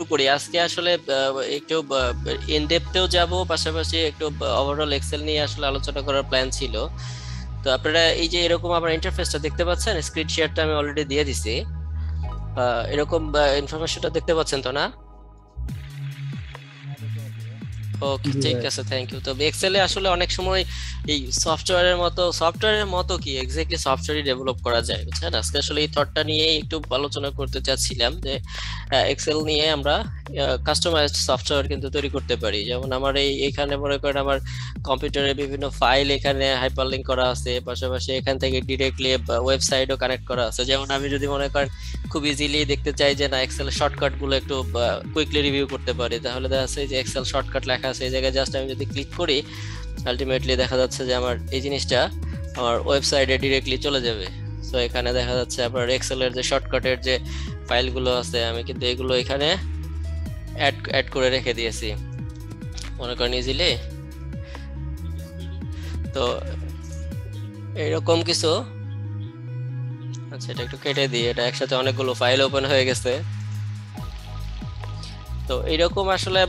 একটু করি আজকে আসলে একটু ইন ডেপথেও যাব পাশাপাশি একটু ওভারঅল এক্সেল নিয়ে আসলে আলোচনা করার প্ল্যান ছিল তো আপনারা এই যে এরকম আমার ইন্টারফেসটা দেখতে পাচ্ছেন স্ক্রিন শেয়ারটা আমি অলরেডি দিয়ে দিয়েছি এরকম ইনফরমেশনটা দেখতে পাচ্ছেন তো না ওকে ঠিক আছে থ্যাংক ইউ তো এক্সেলে আসলে অনেক সময় এই সফটওয়্যারের মতো কি এক্স্যাক্টলি সফটওয়্যারই ডেভেলপ করা যায় বুঝছেন আজকে আসলে এই থটটা নিয়ে একটু আলোচনা করতে চাচ্ছিলাম যে এক্সেল নিয়ে আমরা কাস্টমাইজড সফটওয়্যার কিন্তু তৈরি করতে পারি যেমন আমার এই এখানে মনে করেন আমার কম্পিউটারে বিভিন্ন ফাইল এখানে হাইপারলিংক করা আছে পাশাপাশি এখান থেকে ডাইরেক্টলি ওয়েবসাইটও কানেক্ট করা আছে যেমন আমি যদি মনে করেন খুব ইজিলি দেখতে চাই যে না এক্সেলের শর্টকাটগুলো একটু কুইকলি রিভিউ করতে পারি তাহলে দেখা যাচ্ছে যে এক্সেল শর্টকাট লেখা আছে এই জায়গায় জাস্ট আমি যদি ক্লিক করি আলটিমেটলি দেখা যাচ্ছে যে আমার এই জিনিসটা আমার ওয়েবসাইটে ডাইরেক্টলি চলে যাবে সো এখানে দেখা যাচ্ছে আপনার এক্সেলের যে শর্টকাটের যে ফাইলগুলো আছে আমি কিন্তু এগুলো এখানে অ্যাড করে রেখে দিয়েছি মনে করেন ইজিলি তো এরকম কিছু আচ্ছা এটা একটু কেটে দিই এটা একসাথে অনেকগুলো ফাইল ওপেন হয়ে গেছে তো এরকম আসলে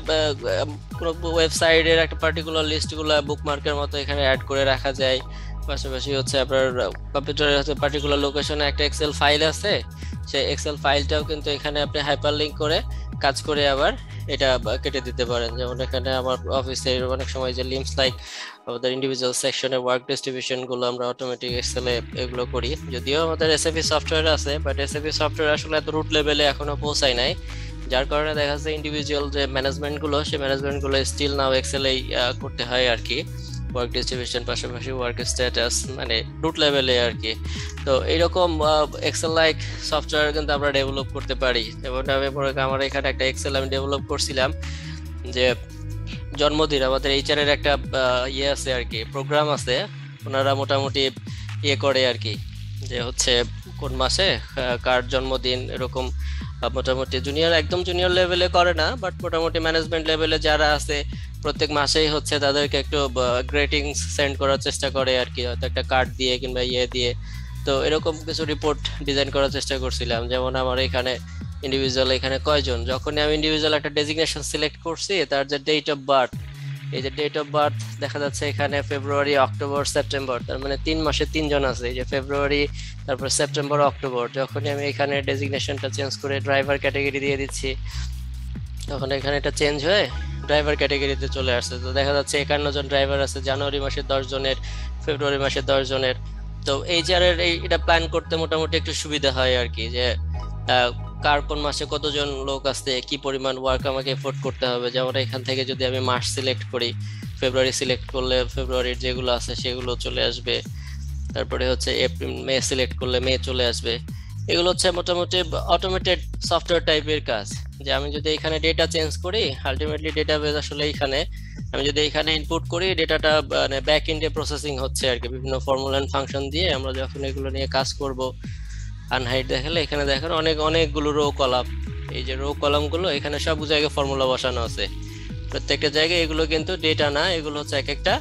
পুরো ওয়েবসাইটের একটা পার্টিকুলার লিস্টগুলো বুকমার্কের মতো এখানে অ্যাড করে রাখা যায় পাশাপাশি হচ্ছে আপনার কম্পিউটারে হচ্ছে পার্টিকুলার লোকেশনে একটা এক্সেল ফাইল আছে সেই এক্সেল ফাইলটাও কিন্তু এখানে আপনি হাইপারলিংক করে কাজ করে আবার এটা কেটে দিতে পারেন যেমন এখানে আমার অফিসের অনেক সময় যে লিমস লাইক আমাদের ইন্ডিভিজুয়াল সেকশনে ওয়ার্ক ডিস্ট্রিবিউশনগুলো আমরা অটোমেটিক এক্সেলে এগুলো করি যদিও আমাদের এসএপি সফটওয়্যার আছে বাট এসএপি সফটওয়্যার আসলে এত রুট লেভেলে এখনো পৌঁছায় নাই যার কারণে দেখা যাচ্ছে ইন্ডিভিজুয়াল যে ম্যানেজমেন্টগুলো সেই ম্যানেজমেন্টগুলো স্টিল নাও এক্সেলেই করতে হয় আর কি ওয়ার্ক ডিস্ট্রিবিউশন পাশাপাশি ওয়ার্ক স্ট্যাটাস মানে রুট লেভেলে আর কি তো এইরকম এক্সেল লাইক সফটওয়্যার কিন্তু আমরা ডেভেলপ করতে পারি যেমন আমি আমার এখানে একটা এক্সেল আমি ডেভেলপ করছিলাম যে জন্মদিন আমাদের এইচআরের একটা ইয়ে আছে আর কি প্রোগ্রাম আছে ওনারা মোটামুটি ইয়ে করে আর কি যে হচ্ছে কোন মাসে কার জন্মদিন এরকম মোটামুটি জুনিয়র একদম জুনিয়র লেভেলে করে না বাট মোটামুটি ম্যানেজমেন্ট লেভেলে যারা আছে প্রত্যেক মাসেই হচ্ছে তাদেরকে একটু গ্রেটিংস সেন্ড করার চেষ্টা করে আর কি হয়তো একটা কার্ড দিয়ে কিংবা ইয়ে দিয়ে তো এরকম কিছু রিপোর্ট ডিজাইন করার চেষ্টা করছিলাম যেমন আমার এখানে ইন্ডিভিজুয়াল এখানে কয়জন যখন আমি ইন্ডিভিজুয়াল একটা ডেজিগনেশন সিলেক্ট করছি তার যে ডেট অফ বার্থ এই যে ডেট অফ বার্থ দেখা যাচ্ছে এখানে ফেব্রুয়ারি অক্টোবর সেপ্টেম্বর তার মানে 3 মাসে 3 জন আছে এই যে ফেব্রুয়ারি তারপর সেপ্টেম্বর অক্টোবর যখনই আমি এখানে ডেজিগনেশনটা চেঞ্জ করে ড্রাইভার ক্যাটাগরি দিয়ে দিচ্ছি তখন এখানে এটা চেঞ্জ হয়ে ড্রাইভার ক্যাটাগরিতে চলে আসছে তো দেখা যাচ্ছে 51 জন ড্রাইভার আছে জানুয়ারি মাসে 10 জনের ফেব্রুয়ারি মাসে 10 জনের তো এই যে এটা প্ল্যান করতে মোটামুটি একটু সুবিধা হয় আর কি যে কার কোন মাসে কতজন লোক আসছে কি পরিমাণ ওয়ার্ক আমাকে এফোর্ট করতে হবে যেমন এখান থেকে যদি আমি মাস সিলেক্ট করি ফেব্রুয়ারি সিলেক্ট করলে ফেব্রুয়ারির যেগুলো আছে সেগুলো চলে আসবে তারপরে হচ্ছে এপ্রিল মে সিলেক্ট করলে মে চলে আসবে এগুলো হচ্ছে মোটামুটি অটোমেটেড সফটওয়্যার টাইপের কাজ যে আমি যদি এখানে ডেটা চেঞ্জ করি আলটিমেটলি ডেটাবেস আসলে এখানে আমি যদি এখানে ইনপুট করি ডেটাটা মানে ব্যাক এন্ডে প্রসেসিং হচ্ছে আর কি বিভিন্ন ফর্মুলা এন্ড ফাংশন দিয়ে আমরা যখন এগুলো নিয়ে কাজ করব আনহাইড দেখালে এখানে দেখেন অনেকগুলো রো কলাম এই যে রো কলামগুলো এখানে সব জায়গায় ফর্মুলা বসানো আছে প্রত্যেকটা জায়গায় এগুলো কিন্তু ডেটা না এগুলো হচ্ছে এক একটা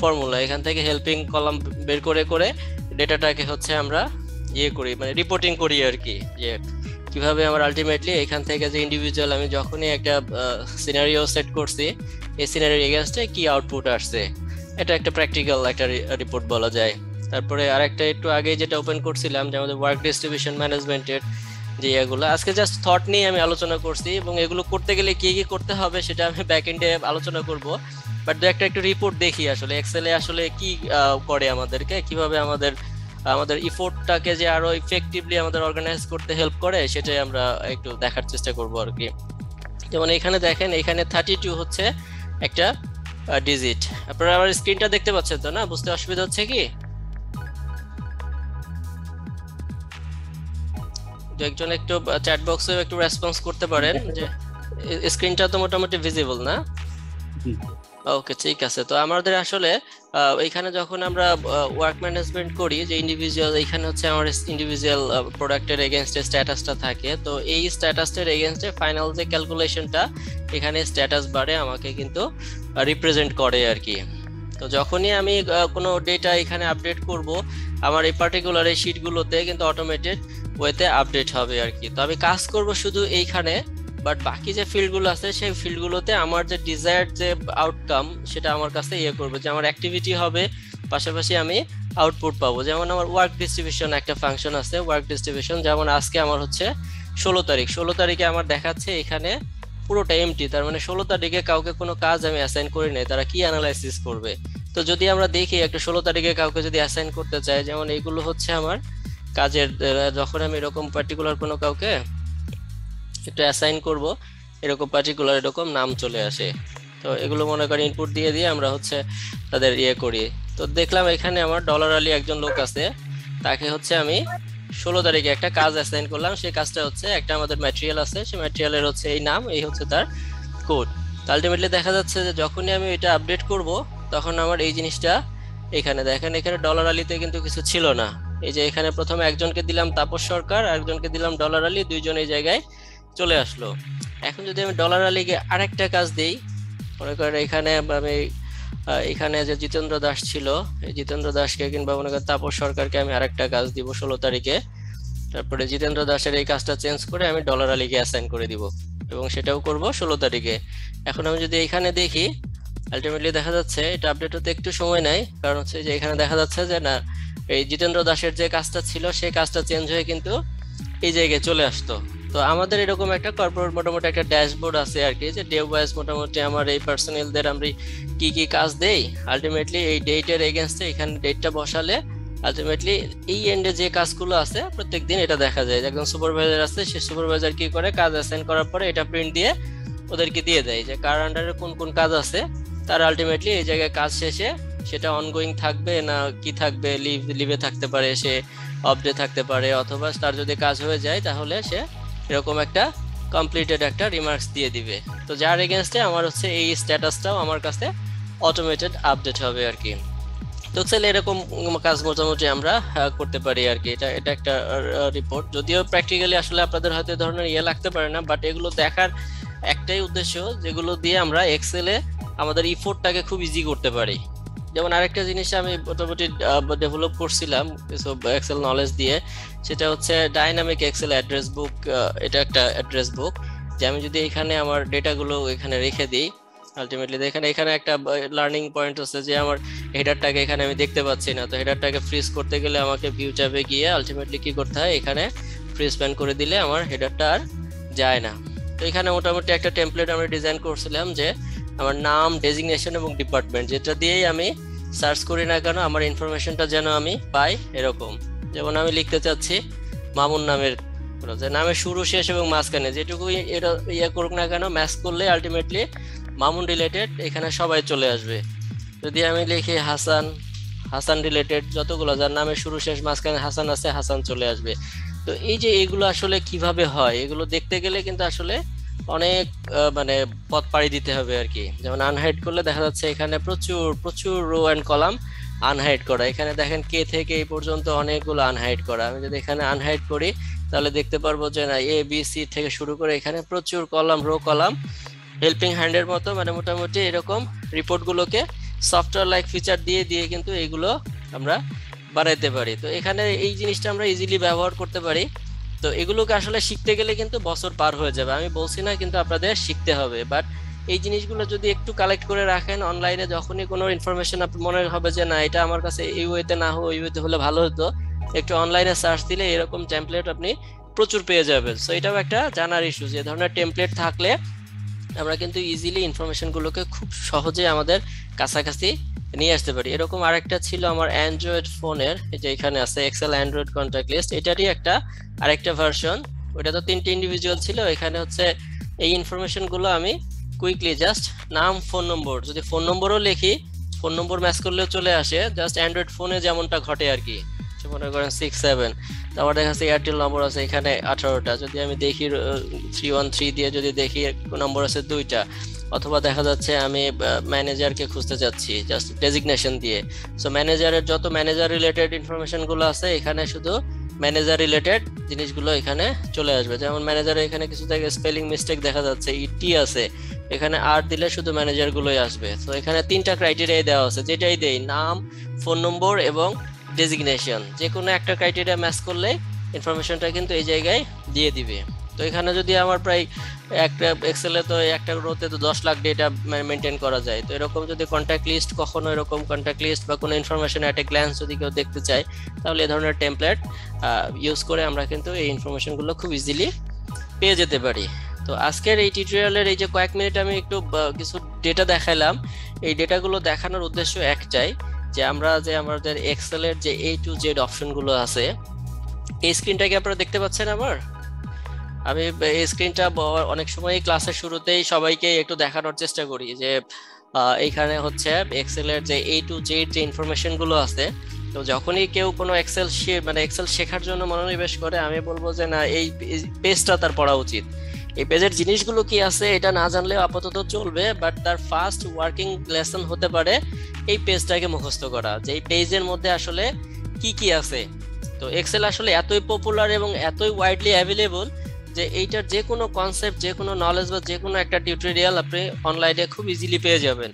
ফর্মুলা এখান থেকে হেল্পিং কলাম বের করে করে ডেটাটাকে হচ্ছে আমরা ইয়ে করি মানে রিপোর্টিং করি আর কি যে কিভাবে আমার আলটিমেটলি এখান থেকে যে ইন্ডিভিজুয়াল আমি যখনই একটা সিনারিও সেট করছি এই সিনারির এগেইনস্টে কি আউটপুট আসছে এটা একটা প্র্যাকটিক্যাল একটা রিপোর্ট বলা যায় তারপরে আরেকটা একটু আগে যেটা ওপেন করছিলাম যে আমাদের ওয়ার্ক ডিস্ট্রিবিউশন ম্যানেজমেন্টের যে এগুলো আজকে জাস্ট থট নিয়ে আমি আলোচনা করছি এবং এগুলো করতে গেলে কি কি করতে হবে সেটা আমি ব্যাক এন্ডে আলোচনা করব বাট দু একটা একটু রিপোর্ট দেখি আসলে এক্সেলে আসলে কি করে আমাদেরকে কিভাবে আমাদের ইফোর্টটাকে যে আরো ইফেক্টিভলি আমাদের অর্গানাইজ করতে হেল্প করে সেটাই আমরা একটু দেখার চেষ্টা করব আর কি যেমন এখানে দেখেন এখানে 32 হচ্ছে একটা ডিজিট আপনারা আমার স্ক্রিনটা দেখতে পাচ্ছেন তো না বুঝতে অসুবিধা হচ্ছে কি একজন একটু চ্যাট বক্সে একটু রেসপন্স করতে পারেন যে স্ক্রিনটা তো মোটামুটি ভিজিবল না ওকে ঠিক আছে তো আমাদের আসলে এইখানে যখন আমরা ওয়ার্ক ম্যানেজমেন্ট করি যে ইন্ডিভিজুয়াল এইখানে হচ্ছে আমার ইন্ডিভিজুয়াল প্রোডাক্টের এগেইনস্টে স্ট্যাটাসটা থাকে তো এই স্ট্যাটাসের এগেইনস্টে ফাইনাল যে ক্যালকুলেশনটা এখানে স্ট্যাটাস বারে আমাকে কিন্তু রিপ্রেজেন্ট করে আর কি তো যখনই আমি কোনো ডেটা এখানে আপডেট করব আমার এই পার্টিকুলার এই শিটগুলোতে কিন্তু অটোমেটেড ওয়েতে আপডেট হবে আর কি তো আমি কাজ করব শুধু এইখানে but বাকি যে ফিল্ডগুলো আছে সেই ফিল্ডগুলোতে আমার যে ডিজায়ার্ড যে আউটকাম সেটা আমার কাছে ইয়া করবে যে আমার অ্যাক্টিভিটি হবে পাশাপাশি আমি আউটপুট পাবো যেমন আমার ওয়ার্ক ডিস্ট্রিবিউশন একটা ফাংশন আছে ওয়ার্ক ডিস্ট্রিবিউশন যেমন আজকে আমার হচ্ছে 16 তারিখে আমার দেখাচ্ছে এখানে পুরোটা এমটি তার মানে 16 তারিখে কাউকে কোনো কাজ আমি অ্যাসাইন করি নাই তারা কি অ্যানালাইসিস করবে তো যদি আমরা দেখি একটা 16 তারিখে কাউকে যদি অ্যাসাইন করতে চাই যেমন এইগুলো হচ্ছে আমার কাজের যখন আমি এরকম পার্টিকুলার কোনো কাউকে এটা অ্যাসাইন করব এরকম পার্টিকুলার এরকম নাম চলে আসে তো এগুলো মনে করি ইনপুট দিয়ে দিয়ে আমরা হচ্ছে তাদের ইয়া করি তো দেখলাম এখানে আমার ডলার আলী একজন লোক আছে তাকে হচ্ছে আমি 16 তারিখে একটা কাজ অ্যাসাইন করলাম সেই কাজটা হচ্ছে একটা আমাদের ম্যাটেরিয়াল আছে সেই ম্যাটেরিয়ালের হচ্ছে এই নাম এই হচ্ছে তার কোড তো আলটিমেটলি দেখা যাচ্ছে যে যখনই আমি এটা আপডেট করব তখন আমার এই জিনিসটা এখানে দেখেন এখানে ডলার আলীতে কিন্তু কিছু ছিল না এই যে এখানে প্রথমে একজনকে দিলাম তাপস সরকার একজনকে দিলাম ডলার আলী দুইজন এই জায়গায় চলে আসলো এখন যদি আমি ডলার আলীকে আরেকটা কাজ দেই মনে করেন এখানে আমি এখানে যে জিতেন্দ্র দাস ছিল এই জিতেন্দ্র দাসকে কিংবা মনে করেন তাপস সরকারকে আমি আরেকটা কাজ দিব 16 তারিখে তারপরে জিতেন্দ্র দাসের এই কাজটা চেঞ্জ করে আমি ডলার আলীকে অ্যাসাইন করে দিব এবং সেটাও করব 16 তারিখে এখন আমি যদি এখানে দেখি আলটিমেটলি দেখা যাচ্ছে এটা আপডেট হতে একটু সময় নেয় কারণ হচ্ছে যে এখানে দেখা যাচ্ছে যে না এই জিতেন্দ্র দাসের যে কাজটা ছিল সেই কাজটা চেঞ্জ হয়ে কিন্তু এই জায়গায় চলে আসতো তো আমাদের এরকম একটা কর্পোরেট মোটামুটি একটা ড্যাশবোর্ড আছে আর কি যে ডে ওয়াইজ মোটামুটি আমার এই পার্সোনালদের আমরা কি কি কাজ দেই আলটিমেটলি এই ডেটের এগেইনস্টে এখানে ডেটটা বসালে আলটিমেটলি এই এন্ডে যে কাজগুলো আছে প্রত্যেকদিন এটা দেখা যায় একজন সুপারভাইজার আছে সে সুপারভাইজার কি করে কাজ অ্যাসাইন করার পরে এটা প্রিন্ট দিয়ে ওদেরকে দিয়ে দেয় যে কার আন্ডারে কোন কোন কাজ আছে তার আলটিমেটলি এই জায়গায় কাজ শেষে সেটা অনগোয়িং থাকবে না কি থাকবে লিভে থাকতে পারে সে অফডে থাকতে পারে অথবা তার যদি কাজ হয়ে যায় তাহলে সে এরকম একটা কমপ্লিটেড একটা রিমার্কস দিয়ে দিবে তো যার এগেইনস্টে আমার হচ্ছে এই স্ট্যাটাসটাও আমার কাছে অটোমেটেড আপডেট হবে আর কি তো চলে এরকম কাজ মোটামুটি আমরা করতে পারি আর কি এটা এটা একটা রিপোর্ট যদিও প্র্যাকটিক্যালি আসলে আপনাদের হয়তো ধরনের ইয়ে লাগতে পারে না বাট এগুলো দেখার একটাই উদ্দেশ্য যেগুলো দিয়ে আমরা এক্সেলে আমাদের ইফোর্টটাকে খুব ইজি করতে পারি যেমন আরেকটা জিনিস আমি মোটামুটি ডেভেলপ করছিলাম কিছু এক্সেল নলেজ দিয়ে সেটা হচ্ছে ডাইনামিক এক্সেল অ্যাড্রেস বুক এটা একটা অ্যাড্রেস বুক যে আমি যদি এখানে আমার ডেটাগুলো এখানে রেখে দিই আলটিমেটলি দেখেন এখানে একটা লার্নিং পয়েন্ট হচ্ছে যে আমার হেডারটাকে এখানে আমি দেখতে পাচ্ছি না তো হেডারটাকে ফ্রিজ করতে গেলে আমাকে ভিউ ট্যাবে গিয়ে আলটিমেটলি কি করতে হয় এখানে ফ্রিজ প্যান করে দিলে আমার হেডারটা আর যায় না তো এখানে মোটামুটি একটা টেমপ্লেট আমরা ডিজাইন করছিলাম যে আমার নাম ডেজিগনেশন এবং ডিপার্টমেন্ট যেটা দিয়েই আমি সার্চ করি না কেন আমার ইনফরমেশনটা যেন আমি পাই এরকম যেমন আমি লিখতে চাচ্ছি মামুন নামের যে নামে শুরু শেষ এবং মাঝখানে যেটুকু এটা ইয়ে করুক না কেন ম্যাচ করলে আলটিমেটলি মামুন রিলেটেড এখানে সবাই চলে আসবে যদি আমি লিখি হাসান হাসান রিলেটেড যতগুলো যার নামে শুরু শেষ মাঝখানে হাসান আছে হাসান চলে আসবে তো এই যে এগুলো আসলে কিভাবে হয় এগুলো দেখতে গেলে কিন্তু আসলে অনেক মানে পথ পাড়ি দিতে হবে আর কি যেমন আনহাইড করলে দেখা যাচ্ছে এখানে প্রচুর প্রচুর রো অ্যান্ড কলাম আনহাইড করা এখানে দেখেন কে থেকে এই পর্যন্ত অনেকগুলো আনহাইড করা আমি যদি এখানে আনহাইড করি তাহলে দেখতে পারবো যে না এ বি সি থেকে শুরু করে এখানে প্রচুর কলাম রো কলাম হেল্পিং হ্যান্ডের মতো মানে মোটামুটি এরকম রিপোর্টগুলোকে সফটওয়্যার লাইক ফিচার দিয়ে দিয়ে কিন্তু এইগুলো আমরা বানাইতে পারি তো এখানে এই জিনিসটা আমরা ইজিলি ব্যবহার করতে পারি তো এগুলোকে আসলে শিখতে গেলে কিন্তু বছর পার হয়ে যাবে আমি বলছি না কিন্তু আপনাদের শিখতে হবে বাট এই জিনিসগুলো যদি একটু কালেক্ট করে রাখেন অনলাইনে যখনই কোনো ইনফরমেশন আপনার মনে হবে যে না এটা আমার কাছে এই ওয়েতে না হয় ওই ওয়েতে হলে ভালো হতো একটু অনলাইনে সার্চ দিলে এরকম টেমপ্লেট আপনি প্রচুর পেয়ে যাবেন সো এটাও একটা জানার ইস্যু যে ধরনের টেমপ্লেট থাকলে আমরা কিন্তু ইজিলি ইনফরমেশনগুলোকে খুব সহজে আমাদের কাছাকাছি নিয়ে আসতে পারি এরকম আরেকটা ছিল আমার অ্যান্ড্রয়েড ফোনের যে এখানে আছে এক্সেল অ্যান্ড্রয়েড কন্ট্যাক্ট লিস্ট এটারই একটা আরেকটা ভার্সন ওটা তো 3টা ইন্ডিভিজুয়াল ছিল এখানে হচ্ছে এই ইনফরমেশনগুলো আমি কুইকলি জাস্ট নাম ফোন নম্বর যদি ফোন নম্বরও লিখি ফোন নম্বর ম্যাচ করলেও চলে আসে জাস্ট অ্যান্ড্রয়েড ফোনে যেমনটা ঘটে আর কি মনে করেন 67 তারপর দেখা যাচ্ছে এয়ারটেল নম্বর আছে এখানে 18টা যদি আমি দেখি 313 দিয়ে যদি দেখি নম্বর আছে 2টা অথবা দেখা যাচ্ছে আমি ম্যানেজারকে খুঁজতে যাচ্ছি জাস্ট ডেজিগনেশন দিয়ে সো ম্যানেজারের যত ম্যানেজার রিলেটেড ইনফরমেশনগুলো আছে এখানে শুধু ম্যানেজার রিলেটেড জিনিসগুলো এখানে চলে আসবে যেমন ম্যানেজারের এখানে কিছু থেকে স্পেলিং মিস্টেক দেখা যাচ্ছে ইটি আছে এখানে আর দিলে শুধু ম্যানেজারগুলোই আসবে সো এখানে 3টা ক্রাইটেরিয়া দেওয়া আছে যেটাই দেই নাম ফোন নম্বর এবং ডেজিগনেশন যে কোনো একটা ক্রাইটেরিয়া ম্যাচ করলে ইনফরমেশনটা কিন্তু এই জায়গায় দিয়ে দিবে তো এখানে যদি আমার প্রায় একটা এক্সেলে তো একটা রোতে তো 10 লাখ ডেটা মেইনটেইন করা যায়। তো এরকম যদি কন্টাক্ট লিস্ট কখনো এরকম কন্টাক্ট লিস্ট বা কোনো ইনফরমেশন এট এ গ্ল্যান্স যদি কেউ দেখতে চায় তাহলে এই ধরনের টেমপ্লেট ইউজ করে আমরা কিন্তু এই ইনফরমেশন গুলো খুব ইজিলি পেয়ে যেতে পারি। তো আজকের এই টিউটোরিয়ালের এই যে কয়েক মিনিট আমি একটু কিছু ডেটা দেখাইলাম, এই ডেটাগুলো দেখানোর উদ্দেশ্য একটাই যে আমরা যে আমাদের এক্সেলের যে A to Z অপশনগুলো আছে এই স্ক্রিনটাকে আপনারা দেখতে পাচ্ছেন। আমার আমি এই স্ক্রিনটা অনেক সময় ক্লাসের শুরুতেই সবাইকে একটু দেখানোর চেষ্টা করি যে এইখানে হচ্ছে এক্সেলের যে A to Z যে ইনফরমেশনগুলো আছে। তো যখনই কেউ কোনো এক্সেল মানে এক্সেল শেখার জন্য মনোনিবেশ করে আমি বলবো যে না এই পেজটা তার পড়া উচিত, এই পেজের জিনিসগুলো কি আছে এটা না জানলেও আপাতত চলবে, বাট তার ফার্স্ট ওয়ার্কিং লেসন হতে পারে এই পেজটাকে মুখস্থ করা যে এই পেজের মধ্যে আসলে কি কি আছে। তো এক্সেল আসলে এতই পপুলার এবং এতই ওয়াইডলি অ্যাভেলেবল যে এইটার যে কোনো কনসেপ্ট যে কোনো নলেজ বা যে কোনো একটা টিউটোরিয়াল আপনি অনলাইনে খুব ইজিলি পেয়ে যাবেন।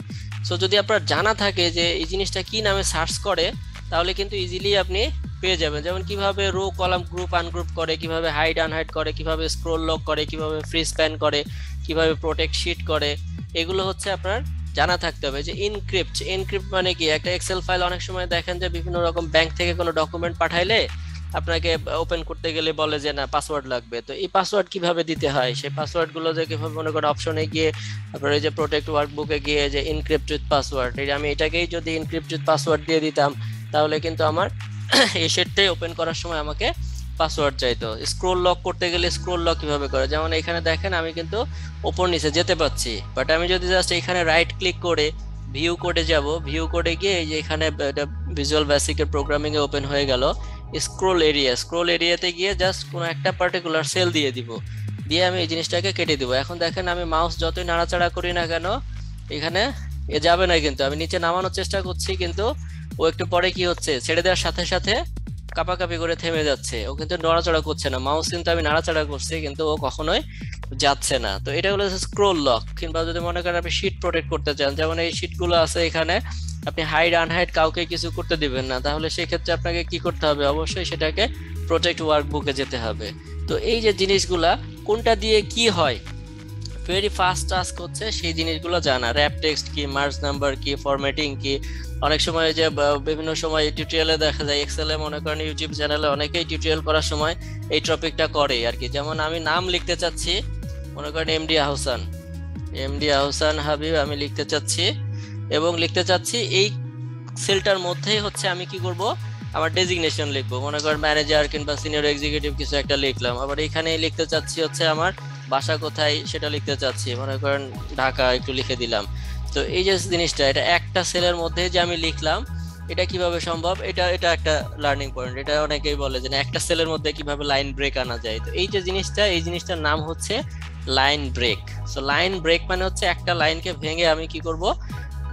সো যদি আপনার জানা থাকে যে এই জিনিসটা কি নামে সার্চ করে তাহলে কিন্তু ইজিলি আপনি পেয়ে যাবেন, যেমন কিভাবে রো কলাম গ্রুপ আনগ্রুপ করে, কিভাবে হাইড আনহাইড করে, কিভাবে স্ক্রল লক করে, কিভাবে ফ্রি স্প্যান করে, কিভাবে প্রোটেক্ট শিট করে, এগুলো হচ্ছে আপনার জানা থাকতে হবে। যে ইনক্রিপ্ট, ইনক্রিপ্ট মানে কি, একটা এক্সেল ফাইল অনেক সময় দেখেন যে বিভিন্ন রকম ব্যাংক থেকে কোনো ডকুমেন্ট পাঠাইলে আপনাকে ওপেন করতে গেলে বলে যে না পাসওয়ার্ড লাগবে, তো এই পাসওয়ার্ড কিভাবে দিতে হয় সেই পাসওয়ার্ডগুলো যে কিভাবে মনে করেন অপশনে গিয়ে তারপরে যে প্রোটেক্ট ওয়ার্কবুকে গিয়ে যে ইনক্রিপ্টেড পাসওয়ার্ড, এই আমি এটাকেই যদি ইনক্রিপ্টেড পাসওয়ার্ড দিয়ে দিতাম তাহলে কিন্তু আমার এই সেটটাই ওপেন করার সময় আমাকে পাসওয়ার্ড চাইতো। স্ক্রল লক করতে গেলে স্ক্রল লক কিভাবে করে, যেমন এখানে দেখেন আমি কিন্তু ওপর নিচে যেতে পারছি, বাট আমি যদি জাস্ট এখানে রাইট ক্লিক করে ভিউ কোডে যাব, ভিউ কোডে গিয়ে এই যে এখানে ভিজুয়াল বেসিকের প্রোগ্রামিং এ ওপেন হয়ে গেল স্ক্রল এরিয়া, স্ক্রল এরিয়াতে গিয়ে জাস্ট কোনো একটা পার্টিকুলার সেল দিয়ে দিব, দিয়ে আমি এই জিনিসটাকে কেটে দেবো। এখন দেখেন আমি মাউস যতই নাড়াচাড়া করি না কেন এখানে এ যাবে না, কিন্তু আমি নিচে নামানোর চেষ্টা করছি কিন্তু ও একটু পরে কি হচ্ছে ছেড়ে দেওয়ার সাথে সাথে কাপাকাপি করে থেমে যাচ্ছে, ও কিন্তু নড়াচড়া করছে না, মাউস কিন্তু আমি নাড়াচাড়া করছি কিন্তু ও কখনোই যাচ্ছে না। তো এটা হলো স্ক্রল লক। কিংবা যদি মনে করেন আপনি শীট প্রোটেক্ট করতে চান, যেমন এই শীটগুলো আছে এখানে আপনি হাইড আনহাইড কাউকে কিছু করতে দিবেন না, তাহলে সেক্ষেত্রে আপনাকে কি করতে হবে অবশ্যই সেটাকে প্রোটেক্ট ওয়ার্কবুকে যেতে হবে। তো এই যে জিনিসগুলা কোনটা দিয়ে কি হয় ভেরি ফাস্ট টাস্ক হচ্ছে সেই জিনিসগুলো জানা, র্যাপ টেক্সট কি, মার্জ নাম্বার কি, ফরম্যাটিং কি। অনেক সময় যে বিভিন্ন সময় টিউটোরিয়ালে দেখা যায় এক্সেলে মনে করেন ইউটিউব চ্যানেলে অনেকেই টিউটোরিয়াল করার সময় এই টপিকটা করে আর কি, যেমন আমি নাম লিখতে চাচ্ছি মনে করেন এমডি আহসান হাবিব আমি লিখতে চাচ্ছি এবং লিখতে চাচ্ছি এই সেলটার মধ্যেই হচ্ছে আমি কি করব আমার ডেজিগনেশন লিখবো, মনে করেন ম্যানেজার কিংবা সিনিয়র এক্সিকিউটিভ কিছু একটা লিখলাম, আবার এখানে লিখতে চাচ্ছি হচ্ছে আমার বাসা কোথায় সেটা লিখতে চাচ্ছি, মনে করেন ঢাকা একটু লিখে দিলাম। তো এই যে জিনিসটা এটা একটা সেলের মধ্যে যে আমি লিখলাম এটা কিভাবে সম্ভব, এটা এটা একটা লার্নিং পয়েন্ট, এটা অনেকেই বলে যে একটা সেলের মধ্যে কিভাবে লাইন ব্রেক আনা যায়। তো এই যে জিনিসটা এই জিনিসটার নাম হচ্ছে line break. So line break মানে হচ্ছে একটা লাইনকে ভেঙে আমি কি করব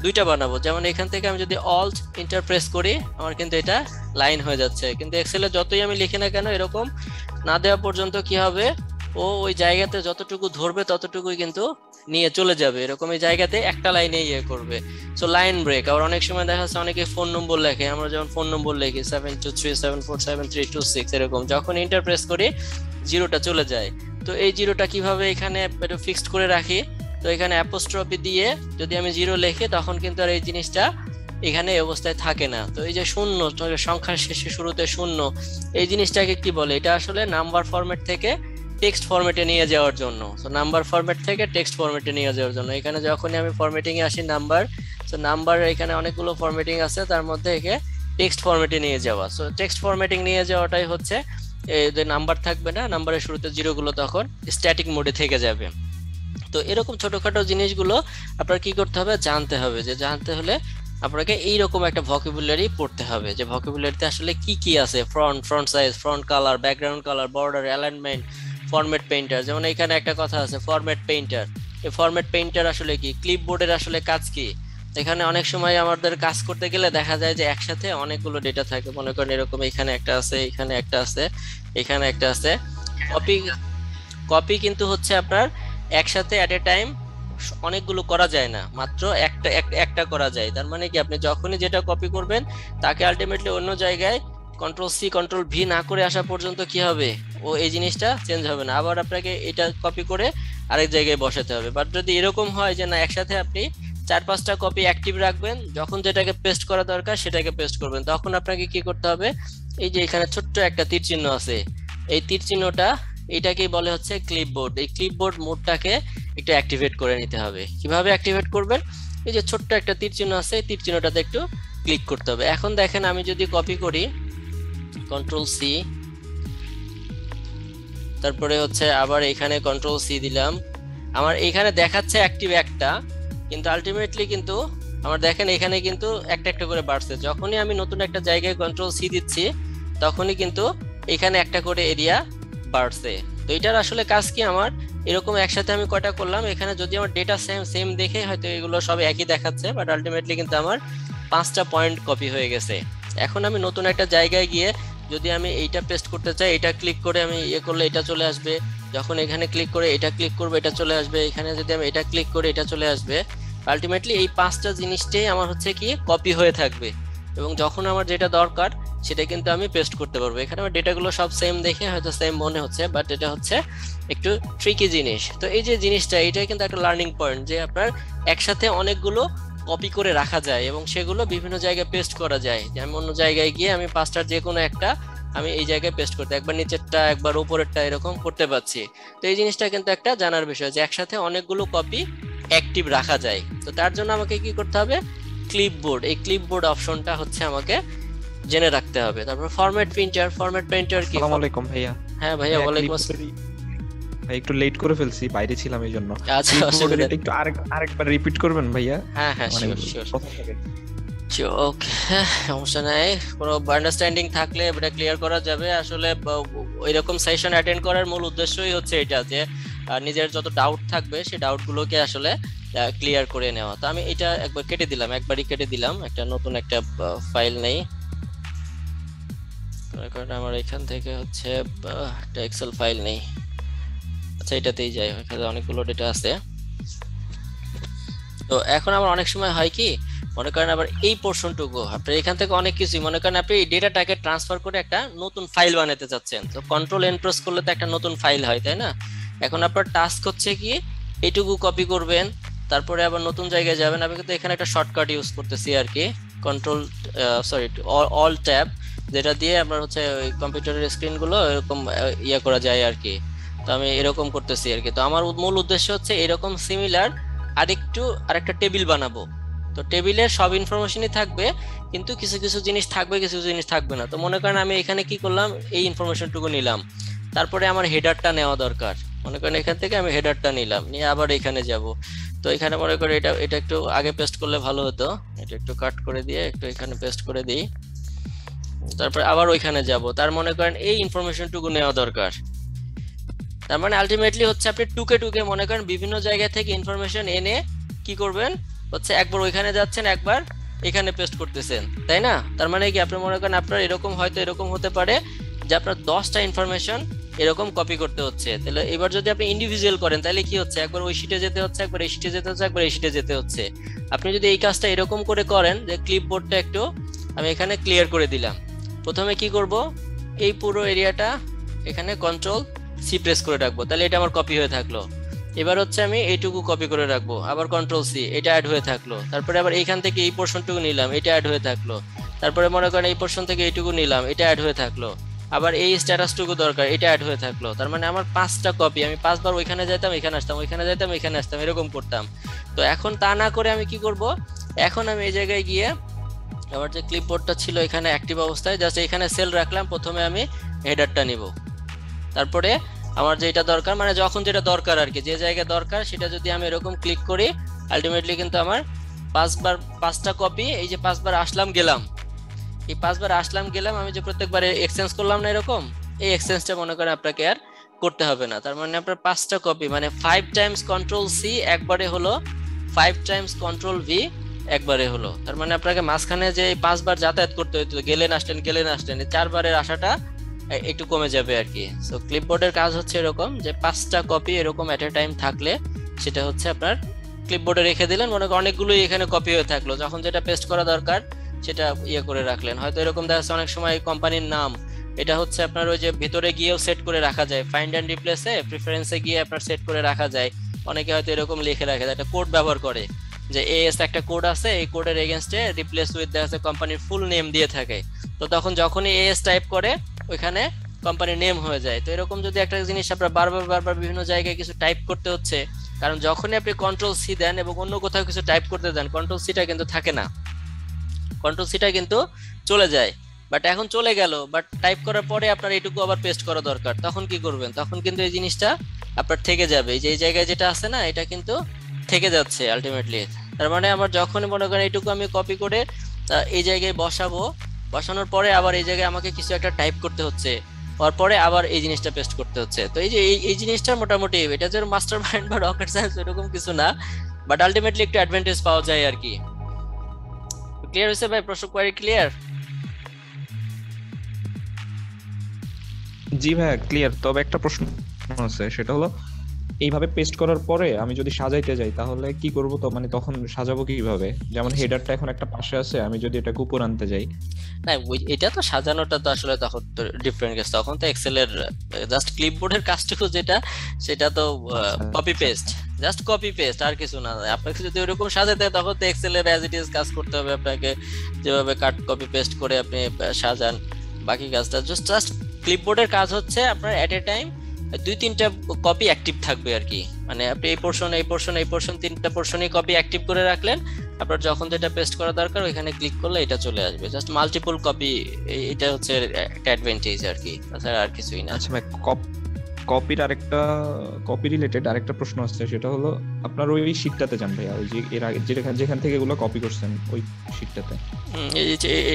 দুইটা বানাবো, যেমন এখান থেকে আমি যদি অল্ট এন্টার প্রেস করি আমার কিন্তু এটা লাইন হয়ে যাচ্ছে, কিন্তু এক্সেলে যতই আমি লিখি না কেন এরকম না দেওয়া পর্যন্ত কি হবে ও ওই জায়গাতে যতটুকু ধরবে ততটুকুই কিন্তু নিয়ে চলে যাবে, এরকম এই জায়গাতে একটা লাইনে ইয়ে করবে। So line break. আবার অনেক সময় দেখা যাচ্ছে অনেকে ফোন নম্বর লেখে, আমরা যেমন ফোন নম্বর লিখি 7237474326 এরকম, যখন এন্টার প্রেস করি জিরোটা চলে যায়। তো এই জিরোটা কিভাবে এখানে ফিক্সড করে রাখি, তো এখানে অ্যাপোস্ট্রফি দিয়ে যদি আমি জিরো লিখি তখন কিন্তু আর এই জিনিসটা এখানে অবস্থায় থাকে না। তো এই যে শূন্য সংখ্যার শেষে শুরুতে শূন্য এই জিনিসটাকে কি বলে, এটা আসলে নাম্বার ফরম্যাট থেকে টেক্সট ফরম্যাটে নিয়ে যাওয়ার জন্য। সো নাম্বার ফরম্যাট থেকে টেক্সট ফরম্যাটে নিয়ে যাওয়ার জন্য এখানে যখনই আমি ফরম্যাটিংয়ে আসি নাম্বার, সো নাম্বার এখানে অনেকগুলো ফরম্যাটিং আছে তার মধ্যে একে টেক্সট ফরম্যাটে নিয়ে যাওয়া। সো টেক্সট ফরম্যাটিং নিয়ে যাওয়াটাই হচ্ছে এই নাম্বার থাকবে না, নাম্বারের শুরুতে জিরোগুলো তখন স্ট্যাটিক মোডে থেকে যাবে। তো এরকম ছোটোখাটো জিনিসগুলো আপনার কি করতে হবে জানতে হবে, যে জানতে হলে আপনাকে এইরকম একটা ভকেবুলারি পড়তে হবে যে ভকেবুলারিতে আসলে কি কি আছে, font size, font colour, background colour, border, alignment, format painter. যেমন এখানে একটা কথা আছে ফরম্যাট পেইন্টার, এই ফরম্যাট পেইন্টার আসলে কি, ক্লিপবোর্ডের আসলে কাজ কি। এখানে অনেক সময় আমাদের কাজ করতে গেলে দেখা যায় যে একসাথে অনেকগুলো ডেটা থাকে, মনে করেন এরকম এখানে একটা আছে, এখানে একটা আছে, এখানে একটা আছে। কপি কিন্তু হচ্ছে আপনার একসাথে অ্যাট এ টাইম অনেকগুলো করা যায় না, মাত্র একটা করা যায়। তার মানে কি আপনি যখনই যেটা কপি করবেন তাকে আলটিমেটলি অন্য জায়গায় কন্ট্রোল সি কন্ট্রোল ভি না করে আসা পর্যন্ত কি হবে ও এই জিনিসটা চেঞ্জ হবে না। আবার আপনাকে এটা কপি করে আরেক জায়গায় বসাতে হবে। বাট যদি এরকম হয় যে না একসাথে আপনি 4-5টা কপি অ্যাক্টিভ রাখবেন, যখন যেটাকে পেস্ট করা দরকার সেটাকে পেস্ট করবেন, তখন আপনাকে কি করতে হবে, এই যে এখানে ছোট্ট একটা তীর চিহ্ন আছে, এই তীর চিহ্নটা এটাকেই বলে হচ্ছে ক্লিপবোর্ড। এই ক্লিপবোর্ড মোডটাকে একটু অ্যাক্টিভেট করে নিতে হবে। কিভাবে অ্যাক্টিভেট করবেন, এই যে ছোট্ট একটা তীর চিহ্ন আছে এই তীর চিহ্নটাতে একটু ক্লিক করতে হবে। এখন দেখেন আমি যদি কপি করি কন্ট্রোল সি, তারপরে হচ্ছে আবার এখানে কন্ট্রোল সি দিলাম, আমার এখানে দেখাচ্ছে অ্যাক্টিভ একটা, কিন্তু আলটিমেটলি কিন্তু আমার দেখেন এখানে কিন্তু একটা একটা করে বাড়ছে। যখনই আমি নতুন একটা জায়গায় কন্ট্রোল সি দিচ্ছি তখনই কিন্তু এখানে একটা করে এরিয়া বাড়ছে। তো এটার আসলে কাজ কি, আমার এরকম একসাথে আমি কয়টা করলাম, এখানে যদি আমার ডেটা সেম দেখে হয়তো এগুলো সব একই দেখাচ্ছে, বাট আলটিমেটলি কিন্তু আমার 5টা পয়েন্ট কপি হয়ে গেছে। এখন আমি নতুন একটা জায়গায় গিয়ে যদি আমি এইটা পেস্ট করতে চাই, এটা ক্লিক করে আমি ইয়ে করলে এটা চলে আসবে, যখন এখানে ক্লিক করে এটা ক্লিক করবো এটা চলে আসবে, এখানে যদি আমি এটা ক্লিক করে এটা চলে আসবে, আলটিমেটলি এই 5টা জিনিসটাই আমার হচ্ছে কি কপি হয়ে থাকবে, এবং যখন আমার যেটা দরকার সেটা কিন্তু আমি পেস্ট করতে পারবো। এখানে আমার ডেটাগুলো সব সেম দেখে হয়তো সেম মনে হচ্ছে, বাট এটা হচ্ছে একটু ট্রিকি জিনিস। তো এই যে জিনিসটা, এটাই কিন্তু একটা লার্নিং পয়েন্ট যে আপনার একসাথে অনেকগুলো কপি করে রাখা যায় এবং সেগুলো বিভিন্ন জায়গায় পেস্ট করা যায়। যে আমি অন্য জায়গায় গিয়ে আমি 5টার যে কোনো একটা আমি এই জায়গায় পেস্ট করতে, একবার নিচেরটা একবার উপরেরটা এরকম করতে পারছি। তো এই জিনিসটা কিন্তু একটা জানার বিষয় যে একসাথে অনেকগুলো কপি অ্যাক্টিভ রাখা যায়। তো তার জন্য আমাকে কি করতে হবে, ক্লিপবোর্ড, এই ক্লিপবোর্ড অপশনটা হচ্ছে আমাকে জেনে রাখতে হবে। তারপর ফরম্যাট প্রিন্টার, ফরম্যাট প্রিন্টার কি, আসসালামু আলাইকুম ভাইয়া। হ্যাঁ ভাইয়া ওয়ালাইকুম আসসালাম, একটু লেট করে ফেলছি, বাইরে ছিলাম এইজন্য। আচ্ছা আসলে একটু আরেকবার রিপিট করবেন ভাইয়া? হ্যাঁ হ্যাঁ ওকে, সমস্যা নাই, পুরো আন্ডারস্ট্যান্ডিং থাকলে এটা ক্লিয়ার করা যাবে। আসলে ওইরকম সেশন অ্যাটেন্ড করার মূল উদ্দেশ্যই হচ্ছে এটা যে নিজের যত ডাউট থাকবে সেই ডাউটগুলোকে আসলে ক্লিয়ার করে নেওয়া। তো আমি এটা একবার কেটে দিলাম, একবারই কেটে দিলাম, একটা নতুন একটা ফাইল নেই, আমার এখান থেকে হচ্ছে একটা এক্সেল ফাইল নেই। আচ্ছা এটাতেই যাই, এখানে অনেকগুলো ডেটা আছে। তো এখন আমার অনেক সময় হয় কি, মনে করেন আবার এই পোর্শনটুকু আপনার এখান থেকে অনেক কিছু, মনে করেন আপনি এই ডেটাটাকে ট্রান্সফার করে একটা নতুন ফাইল বানাতে চাচ্ছেন, তো কন্ট্রোল এন প্রেস করলে তো একটা নতুন ফাইল হয়, তাই না? এখন আপনার টাস্ক হচ্ছে কি এইটুকু কপি করবেন, তারপরে আবার নতুন জায়গায় যাবেন। আমি কিন্তু এখানে একটা শর্টকাট ইউজ করতেছি আর কি, কন্ট্রোল অল ট্যাব, যেটা দিয়ে আপনার হচ্ছে কম্পিউটারের স্ক্রিনগুলো এরকম ইয়ে করা যায় আর কি। তো আমি এরকম করতেছি আর কি। তো আমার মূল উদ্দেশ্য হচ্ছে এরকম সিমিলার আরেকটা টেবিল বানাবো। তো টেবিলের সব ইনফরমেশনই থাকবে, কিন্তু কিছু কিছু জিনিস থাকবে কিছু জিনিস থাকবে না। তো মনে করেন আমি এখানে কি করলাম, এই ইনফরমেশনটুকু নিলাম, তারপরে আমার হেডারটা নেওয়া দরকার। মনে করেন এখান থেকে আমি হেডারটা নিলাম, নিয়ে আবার এখানে যাব। তো এখানে মনে করেন এটা একটু আগে পেস্ট করলে ভালো হতো, এটা একটু কাট করে দিয়ে একটু এখানে পেস্ট করে দিই, তারপরে আবার ওইখানে যাব। তার মনে করেন এই ইনফরমেশনটুকু নেওয়া দরকার। তার মানে আলটিমেটলি হচ্ছে আপনি টুকে টুকে মনে করেন বিভিন্ন জায়গা থেকে ইনফরমেশন এনে কি করবেন, হচ্ছে একবার ওইখানে যাচ্ছেন একবার এখানে পেস্ট করতেছেন, তাই না? তার মানে কি আপনি মনে করেন আপনার এরকম হয়তো এরকম হতে পারে যে আপনার 10টা ইনফরমেশন এরকম কপি করতে হচ্ছে। তাহলে এবার যদি আপনি ইন্ডিভিজুয়াল করেন তাহলে কি হচ্ছে, একবার ওই শিটে যেতে হচ্ছে, একবার এই শিটে যেতে হচ্ছে, একবার এই শিটে যেতে হচ্ছে। আপনি যদি এই কাজটা এরকম করে করেন যে ক্লিপবোর্ডটা একটু আমি এখানে ক্লিয়ার করে দিলাম, প্রথমে কি করব, এই পুরো এরিয়াটা এখানে কন্ট্রোল সি প্রেস করে রাখবো, তাহলে এটা আমার কপি হয়ে থাকলো। এবার হচ্ছে আমি এইটুকু কপি করে রাখবো, আবার কন্ট্রোল সি, এটা অ্যাড হয়ে থাকলো। তারপরে আবার এইখান থেকে এই পোর্শনটুকু নিলাম, এটা অ্যাড হয়ে থাকলো। তারপরে মনে করেন এই পোর্শন থেকে এইটুকু নিলাম, এটা অ্যাড হয়ে থাকলো। আবার এই স্ট্যাটাসটুকু দরকার, এটা অ্যাড হয়ে থাকলো। তার মানে আমার 5টা কপি, আমি 5বার ওইখানে যেতাম এখানে আসতাম, ওইখানে যেতাম এখানে আসতাম, এরকম করতাম। তো এখন তা না করে আমি কি করব, এখন আমি এই জায়গায় গিয়ে আবার যে ক্লিপবোর্ডটা ছিল এখানে অ্যাক্টিভ অবস্থায় জাস্ট এখানে সেল রাখলাম, প্রথমে আমি হেডারটা নিব, তারপরে আমার যেটা দরকার মানে যখন যেটা দরকার আর কি, যে জায়গা দরকার সেটা যদি আমি এরকম ক্লিক করি, আলটিমেটলি কিন্তু আমার 5টা কপি, এই যে 5বার আসলাম গেলাম, এই 5বার আসলাম গেলাম, আমি যে প্রত্যেকবারে এক্সচেঞ্জ করলাম না এরকম, এই এক্সচেঞ্জটা মনে করেন আপনাকে আর করতে হবে না। তার মানে আপনার 5টা কপি মানে 5 times কন্ট্রোল সি একবারে হলো, 5 times কন্ট্রোল ভি একবারে হলো। তার মানে আপনাকে মাঝখানে যে 5বার যাতায়াত করতে হতো, গেলেন আসলেন গেলেন আসলেন, 4বারের আশাটা একটু কমে যাবে আর কি। সো ক্লিপবোর্ডের কাজ হচ্ছে এরকম যে 5টা কপি এরকম এট এ টাইম থাকলে সেটা হচ্ছে আপনার ক্লিপবোর্ডে রেখে দিলেন, মনে করেন অনেকগুলোই এখানে কপি হয়ে থাকলো, যখন যেটা পেস্ট করা দরকার সেটা ইয়ে করে রাখলেন। হয়তো এরকম দেখা যাচ্ছে অনেক সময় কোম্পানির নাম এটা হচ্ছে আপনার ওই যে ভিতরে গিয়েও সেট করে রাখা যায়, ফাইন্ড অ্যান্ড রিপ্লেসে প্রিফারেন্সে গিয়ে আপনার সেট করে রাখা যায়। অনেকে হয়তো এরকম লিখে রাখে, একটা কোড ব্যবহার করে যে এএস একটা কোড আছে, এই কোডের এগেইনস্টে রিপ্লেস উইথ দেখা যাচ্ছে কোম্পানির ফুল নেম দিয়ে থাকে। তো তখন যখনই এএস টাইপ করে ওইখানে কোম্পানির নেম হয়ে যায়। তো এরকম যদি একটা জিনিস আপনার বারবার বারবার বিভিন্ন জায়গায় কিছু টাইপ করতে হচ্ছে, কারণ যখনই আপনি কন্ট্রোল সি দেন এবং অন্য কোথাও কিছু টাইপ করতে দেন কন্ট্রোল সিটা কিন্তু থাকে না, কন্ট্রোল সিটা কিন্তু চলে যায়। বাট এখন চলে গেল, বাট টাইপ করার পরে আপনার এটুকু আবার পেস্ট করা দরকার, তখন কি করবেন? তখন কিন্তু এই জিনিসটা আপনার থেকে যাবে, এই যে এই জায়গায় যেটা আছে না এটা কিন্তু থেকে যাচ্ছে আলটিমেটলি। তার মানে আমার যখনই মনে করেন এটুকু আমি কপি করে এই জায়গায় বসাবো, বসানোর পরে আবার এই জায়গায় আমাকে কিছু একটা টাইপ করতে হচ্ছে, হওয়ার পরে আবার এই জিনিসটা পেস্ট করতে হচ্ছে। তো এই যে এই জিনিসটা মোটামুটি এটা যে মাস্টার মাইন্ড বা রকেট সায়েন্স এরকম কিছু না, বাট আলটিমেটলি একটু অ্যাডভান্টেজ পাওয়া যায় আর কি। ক্লিয়ার হয়েছে ভাই প্রশ্ন? Query clear? জি ভাই ক্লিয়ার। তবে একটা প্রশ্ন আছে, সেটা হলো এইভাবে পেস্ট করার পরে আমি যদি সাজাইতে যাই তাহলে কি করব? তো মানে তখন সাজাবো কিভাবে? যেমন হেডারটা এখন একটা পাশে আছে, আমি যদি এটা উপর আনতে যাই না, এটা তো সাজানোটা তো আসলে তখন ডিফারেন্ট কেস। তখন তো এক্সেলের জাস্ট ক্লিপবোর্ডের কাজটুকু যেটা সেটা তো copy paste, just copy paste আর কিছু না। আপনাকে যদি ওইরকম সাজাতে হয় তখন তো এক্সেলের অ্যাজ ইট ইজ কাজ করতে হবে আপনাকে, যেভাবে কাট কপি পেস্ট করে আপনি সাজান। বাকি কাজটা জাস্ট ক্লিপবোর্ডের কাজ হচ্ছে আপনার এট এ টাইম দুই তিনটা কপি অ্যাক্টিভ থাকবে আর কি। মানে আপনি এই পোর্শন এই পোর্শন এই পোর্শন তিনটা পোর্শনই কপি অ্যাক্টিভ করে রাখলেন, আপনার যখন যেটা পেস্ট করা দরকার ওইখানে ক্লিক করলে এটা চলে আসবে। জাস্ট মাল্টিপল কপি, এটা হচ্ছে একটা অ্যাডভান্টেজ আর কি, তাছাড়া আর কিছুই না। আচ্ছা ভাই কপির আরেকটা কপি রিলেটেড আরেকটা প্রশ্ন আসছে, সেটা হলো আপনার ওই শীটটাতে যান ভাইয়া, ওই যে এর আগে যেখান থেকে এগুলো কপি করছেন ওই শীটটাতে,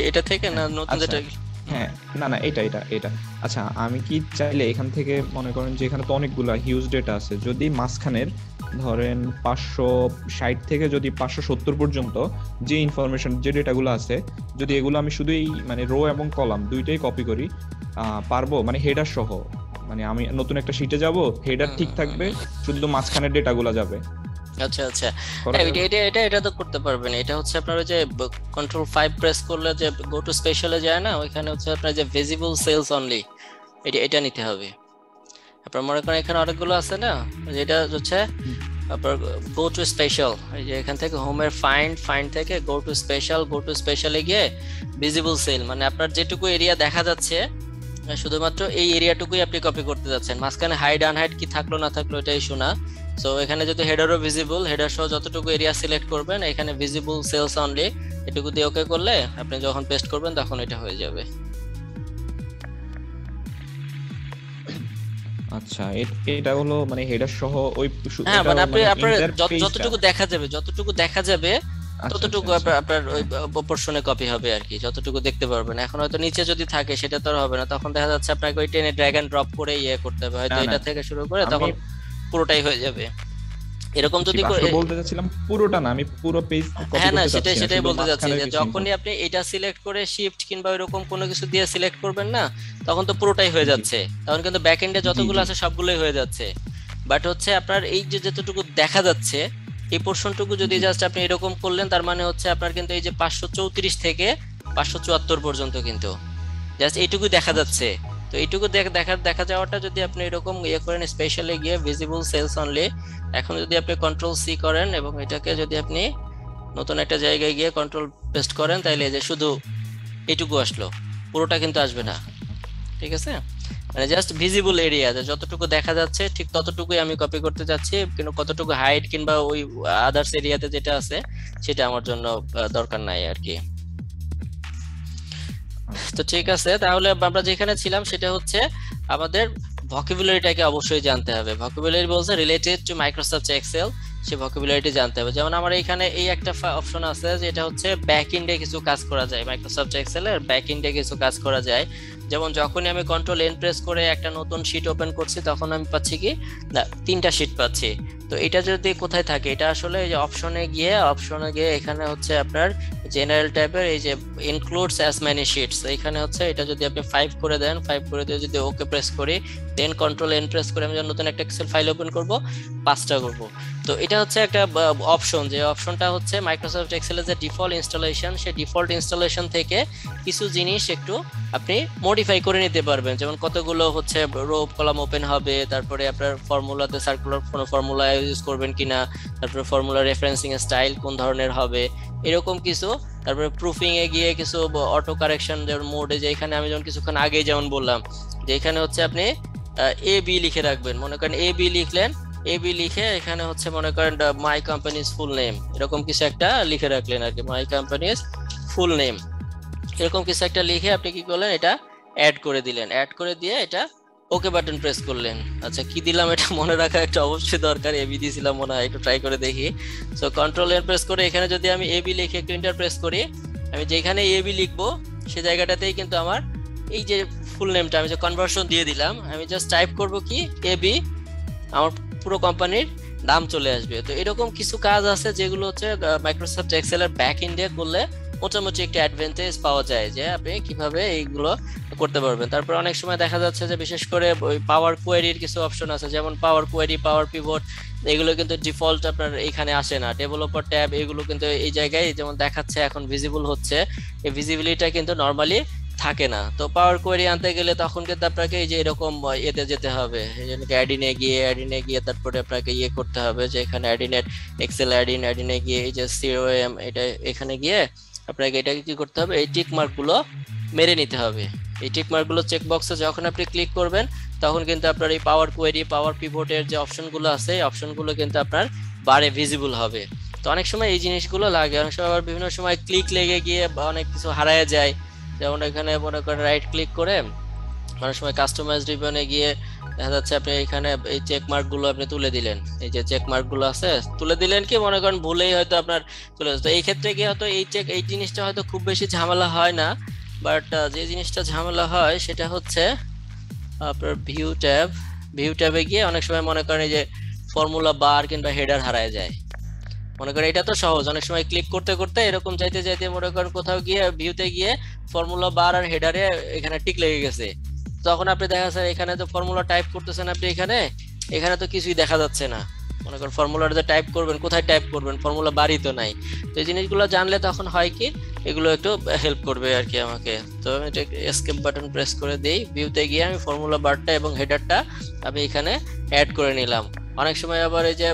এটা থেকে না নতুন যেটা? হ্যাঁ না না এটা এটা এটা। আচ্ছা আমি কি চাইলে এখান থেকে মনে করেন যে এখানে তো অনেকগুলো হিউজ ডেটা আছে, যদি মাঝখানের ধরেন 560 থেকে যদি 570 পর্যন্ত যে ইনফরমেশন যে ডেটাগুলো আছে যদি এগুলো আমি শুধু এই মানে রো এবং কলাম দুইটাই কপি করি পারবো? মানে হেডার সহ, মানে আমি নতুন একটা শীটে যাব, হেডার ঠিক থাকবে, শুধু মাঝখানের ডেটাগুলো যাবে। আচ্ছা আচ্ছা এটা এটা এটা তো করতে পারবেন। এটা হচ্ছে আপনার ওই যে কন্ট্রোল 5 প্রেস করলে যে গো টু স্পেশালে যায় না, ওইখানে হচ্ছে আপনার যে ভিজিবল সেলস অনলি এটা নিতে হবে। আপনার মনে করেন এখানে অনেকগুলো আছে না, যেটা হচ্ছে আপনার গো টু স্পেশাল, এই যে এখান থেকে হোমের ফাইন্ড থেকে গো টু স্পেশালে গিয়ে ভিজিবল সেল, মানে আপনার যেটুকু এরিয়া দেখা যাচ্ছে শুধুমাত্র এই এরিয়াটুকুই আপনি কপি করতে যাচ্ছেন, মাঝখানে হাইড আনহাইড কি থাকলো না থাকলো এটাই শোনা। সো এখানে যেহেতু হেডারও ভিজিবল, হেডার সহ যতটুকু এরিয়া সিলেক্ট করবেন এখানে ভিজিবল সেলস অনলি এটুকু দিয়ে ওকে করলে আপনি যখন পেস্ট করবেন তখন এটা হয়ে যাবে। আচ্ছা এটা হলো মানে হেডার সহ ওই, হ্যাঁ মানে আপনার যতটুকু দেখা যাবে ততটুকু আপনার ওই প্রপোর্শনে কপি হবে আর কি, যতটুকু দেখতে পারবেন। এখন হয়তো নিচে যদি থাকে সেটা তো হবে না, তখন দেখা যাচ্ছে আপনাকে ওই টেনে ড্র্যাগ এন্ড ড্রপ করে ইয়ে করতে হবে, হয়তো এটা থেকে শুরু করে তখন পুরোটাই হয়ে যাবে। এরকম যদি বলতে যাচ্ছিলাম পুরোটা না, আমি পুরো পেজ কপি করতে চাচ্ছি। হ্যাঁ না সেটাই বলতে যাচ্ছি যে যখনই আপনি এটা সিলেক্ট করে শিফট কিংবা এরকম কোনো কিছু দিয়ে সিলেক্ট করবেন না তখন তো পুরোটাই হয়ে যাচ্ছে, তখন কিন্তু ব্যাক এন্ডে যতগুলো আছে সবগুলোই হয়ে যাচ্ছে। বাট হচ্ছে আপনার এই যে যতটুকু দেখা যাচ্ছে এই পোর্শনটুকু যদি জাস্ট আপনি এরকম করলেন, তার মানে হচ্ছে আপনার কিন্তু এই যে 534 থেকে 574 পর্যন্ত কিন্তু জাস্ট এইটুকু দেখা যাচ্ছে। তো এইটুকু দেখা যাওয়াটা যদি আপনি এরকম ইয়ে করেন স্পেশালে গিয়ে ভিজিবল সেলস অনলি, এখন যদি আপনি কন্ট্রোল সি করেন এবং এটাকে যদি আপনি নতুন একটা জায়গায় গিয়ে কন্ট্রোল পেস্ট করেন তাহলে এই যে শুধু এইটুকু আসলো, পুরোটা কিন্তু আসবে না। ঠিক আছে, মানে জাস্ট ভিজিবল এরিয়া যতটুকু দেখা যাচ্ছে ঠিক ততটুকুই আমি কপি করতে যাচ্ছি, কিন্তু কতটুকু হাইড কিংবা ওই আদার্স এরিয়াতে যেটা আছে সেটা আমার জন্য দরকার নাই আর কি। তো ঠিক আছে, তাহলে আমরা যেখানে ছিলাম সেটা হচ্ছে আমাদের ভোকাবুলারিটাকে অবশ্যই জানতে হবে। ভোকাবুলারি বলতে রিলেটেড টু মাইক্রোসফট এক্সেল, সে ভোকাবুলারিটি জানতে হবে। যেমন আমার এখানে এই একটা অপশন আছে যেটা হচ্ছে ব্যাক এন্ডে কিছু কাজ করা যায়, মাইক্রোসফট এক্সেলের ব্যাক এন্ডে কিছু কাজ করা যায়। যেমন যখনই আমি কন্ট্রোল এন প্রেস করে একটা নতুন শীট ওপেন করছি তখন আমি পাচ্ছি কি না তিনটা শীট পাচ্ছি। তো এটা যদি কোথায় থাকে, এটা আসলে এই যে অপশনে গিয়ে এখানে হচ্ছে আপনার general tab এর এই যে includes as many sheets, এখানে হচ্ছে এটা যদি আপনি 5 করে দেন, 5 করে দিয়ে যদি ওকে প্রেস করি then control n প্রেস করে আমি যখন নতুন একটা এক্সেল ফাইল ওপেন করব 5টা করব। তো এটা হচ্ছে একটা অপশন, যে অপশনটা হচ্ছে মাইক্রোসফট এক্সেল এর যে ডিফল্ট ইনস্টলেশন, সেই ডিফল্ট ইনস্টলেশন থেকে কিছু জিনিস একটু আপনি মডিফাই করে নিতে পারবেন, যেমন কতগুলো হচ্ছে রো কলাম ওপেন হবে, তারপরে আপনার ফর্মুলাতে সার্কুলার কোন ফর্মুলা ইউজ করবেন কিনা, তারপরে ফর্মুলা রেফারেন্সিং এর স্টাইল কোন ধরনের হবে, এরকম কিছু, তারপরে প্রুফিং এ গিয়ে কিছু অটো কারেকশন এর মোডে, যেখানে আমি যখন কিছুক্ষণ আগে যেমন বললাম যে এখানে হচ্ছে আপনি এ বি লিখে রাখবেন, মনে করেন এ বি লিখলেন, এ বি লিখে এখানে হচ্ছে মনে করেন মাই কোম্পানিজ ফুল নেম এরকম কিছু একটা লিখে রাখলেন আর কি, মাই কোম্পানিজ ফুল নেম এরকম কিছু একটা লিখে আপনি কি করলেন এটা অ্যাড করে দিলেন, অ্যাড করে দিয়ে এটা ওকে বাটন প্রেস করলেন। আচ্ছা কি দিলাম এটা মনে রাখা একটা অবশ্যই দরকার, এবি দিয়েছিলাম মনে হয়, একটু ট্রাই করে দেখি। সো কন্ট্রোল এন প্রেস করে এখানে যদি আমি এবি লিখে একটু এন্টার প্রেস করি, আমি যেখানে এবি লিখবো সেই জায়গাটাতেই কিন্তু আমার এই যে ফুল নেমটা আমি যে কনভার্সন দিয়ে দিলাম, আমি জাস্ট টাইপ করবো কি এবি, আমার পুরো কোম্পানির নাম চলে আসবে। তো এরকম কিছু কাজ আছে যেগুলো হচ্ছে মাইক্রোসফট এক্সেলের ব্যাক এন্ডে করলে মোটামুটি একটা অ্যাডভান্টেজ পাওয়া যায়, যে আপনি কিভাবে এইগুলো করতে পারবেন। তারপর অনেক সময় দেখা যাচ্ছে যে বিশেষ করে পাওয়ার কোয়েরির কিছু অপশন আছে, যেমন পাওয়ার কোয়েরি, পাওয়ার পিভট, এগুলো কিন্তু ডিফল্ট আপনার এখানে আসে না, ডেভেলপার ট্যাব এগুলো কিন্তু এই জায়গায় যেমন দেখাচ্ছে এখন ভিজিবল হচ্ছে, এই ভিজিবিলিটিটা কিন্তু নর্মালি থাকে না। তো পাওয়ার কোয়েরি আনতে গেলে তখন কিন্তু আপনাকে এই যে এরকম এতে যেতে হবে, অ্যাডিনে গিয়ে তারপরে আপনাকে ইয়ে করতে হবে যে এখানে অ্যাডিনেট এক্সেল অ্যাডিন, অ্যাডিনে গিয়ে এই যে সিওএম এটা এখানে গিয়ে আপনাকে এটাকে কি করতে হবে, এই টিক মার্কগুলো মেরে নিতে হবে। এই টিক মার্কগুলো চেক বক্সে যখন আপনি ক্লিক করবেন তখন কিন্তু আপনার এই পাওয়ার কোয়েরি, পাওয়ার পিভটের যে অপশনগুলো আছে এই অপশনগুলো কিন্তু আপনার বারে ভিজিবল হবে। তো অনেক সময় এই জিনিসগুলো লাগে, অনেক সময় আবার বিভিন্ন সময় ক্লিক লেগে গিয়ে অনেক কিছু হারায় যায়, যেমন এখানে মনে করেন রাইট ক্লিক করে অনেক সময় কাস্টমাইজ রিবনে গিয়ে দেখা যাচ্ছে আপনি এখানে এই চেক মার্কগুলো আপনি তুলে দিলেন, এই যে চেক মার্কগুলো আছে তুলে দিলেন কি মনে করেন ভুলেই হয়তো আপনার চলে আসতো। এই ক্ষেত্রে গিয়ে হয়তো এই চেক এই জিনিসটা হয়তো খুব বেশি ঝামেলা হয় না, বাট যে জিনিসটা ঝামেলা হয় সেটা হচ্ছে আপনার ভিউ ট্যাব, ভিউ ট্যাবে গিয়ে অনেক সময় মনে করেন এই যে ফর্মুলা বার কিংবা হেডার হারায় যায়, মনে করেন এটা তো সহজ, অনেক সময় ক্লিক করতে করতে এরকম যাইতে যাইতে মনে করেন কোথাও গিয়ে ভিউতে গিয়ে ফর্মুলা বার আর হেডারে এখানে টিক লেগে গেছে, তখন আপনি দেখা যাচ্ছে এখানে তো ফর্মুলা টাইপ করতেছেন আপনি, এখানে এখানে তো কিছুই দেখা যাচ্ছে না, মনে করেন ফর্মুলাটা টাইপ করবেন কোথায় টাইপ করবেন, ফর্মুলা বারই তো নাই। তো এই জিনিসগুলো জানলে তখন হয় কি এগুলো একটু হেল্প করবে আর কি আমাকে। তো আমি এটা এসকেপ বাটন প্রেস করে দিই, ভিউতে গিয়ে আমি ফর্মুলা বারটা এবং হেডারটা আমি এখানে অ্যাড করে নিলাম। অনেক সময় আবার এই যে